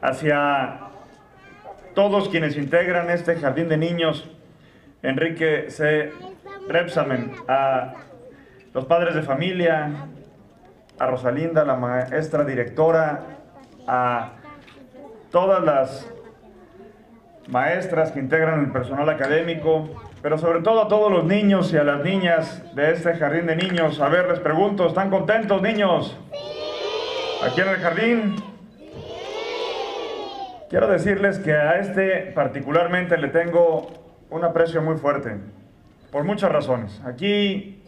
hacia todos quienes integran este jardín de niños Enrique C. Rebsamen, a los padres de familia, a Rosalinda, la maestra directora, a todas las maestras que integran el personal académico, pero sobre todo a todos los niños y a las niñas de este jardín de niños. A ver, les pregunto, ¿están contentos, niños? ¡Sí! ¿Aquí en el jardín? ¡Sí! Quiero decirles que a este particularmente le tengo un aprecio muy fuerte, por muchas razones. Aquí,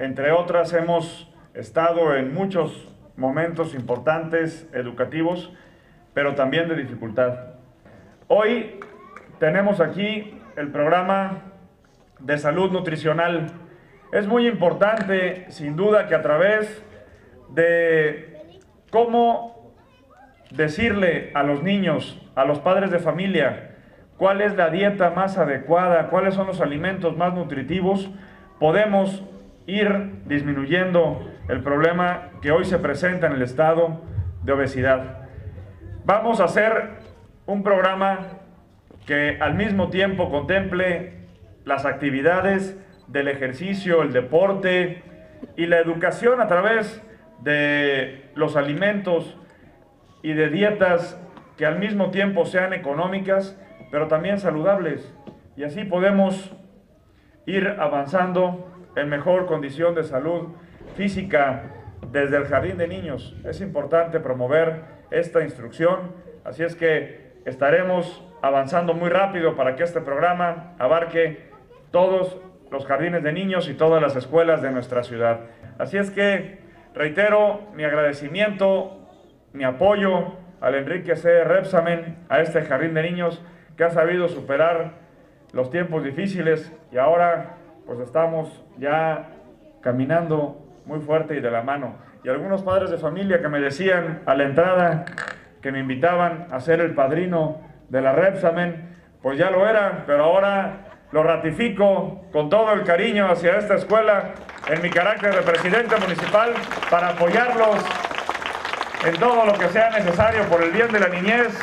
entre otras, hemos estado en muchos momentos importantes, educativos, pero también de dificultad. Hoy tenemos aquí el programa de salud nutricional. Es muy importante, sin duda, que a través de cómo decirle a los niños, a los padres de familia, cuál es la dieta más adecuada, cuáles son los alimentos más nutritivos, podemos ir disminuyendo el problema que hoy se presenta en el estado de obesidad. Vamos a hacer un programa que al mismo tiempo contemple las actividades del ejercicio, el deporte y la educación a través de los alimentos y de dietas que al mismo tiempo sean económicas, pero también saludables. Y así podemos ir avanzando en mejor condición de salud física desde el jardín de niños. Es importante promover esta instrucción, así es que estaremos avanzando muy rápido para que este programa abarque todos los jardines de niños y todas las escuelas de nuestra ciudad. Así es que reitero mi agradecimiento, mi apoyo al Enrique C. Rebsamen, a este jardín de niños que ha sabido superar los tiempos difíciles y ahora pues estamos ya caminando muy fuerte y de la mano. Y algunos padres de familia que me decían a la entrada que me invitaban a ser el padrino de la Rebsamen, pues ya lo era, pero ahora lo ratifico con todo el cariño hacia esta escuela en mi carácter de presidente municipal para apoyarlos en todo lo que sea necesario por el bien de la niñez,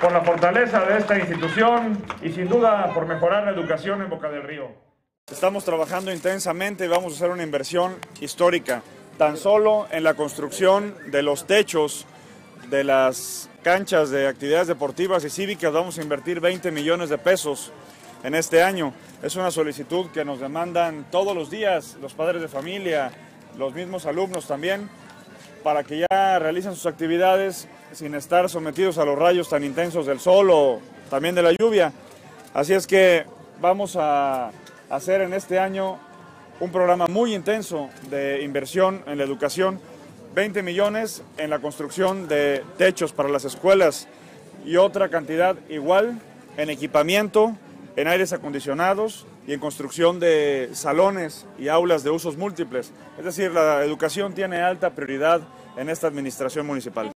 por la fortaleza de esta institución y sin duda por mejorar la educación en Boca del Río. Estamos trabajando intensamente y vamos a hacer una inversión histórica, tan solo en la construcción de los techos de las canchas de actividades deportivas y cívicas. Vamos a invertir 20 millones de pesos en este año. Es una solicitud que nos demandan todos los días los padres de familia, los mismos alumnos también, para que ya realicen sus actividades sin estar sometidos a los rayos tan intensos del sol o también de la lluvia. Así es que vamos a hacer en este año un programa muy intenso de inversión en la educación. 20 millones en la construcción de techos para las escuelas y otra cantidad igual en equipamiento, en aires acondicionados y en construcción de salones y aulas de usos múltiples. Es decir, la educación tiene alta prioridad en esta administración municipal.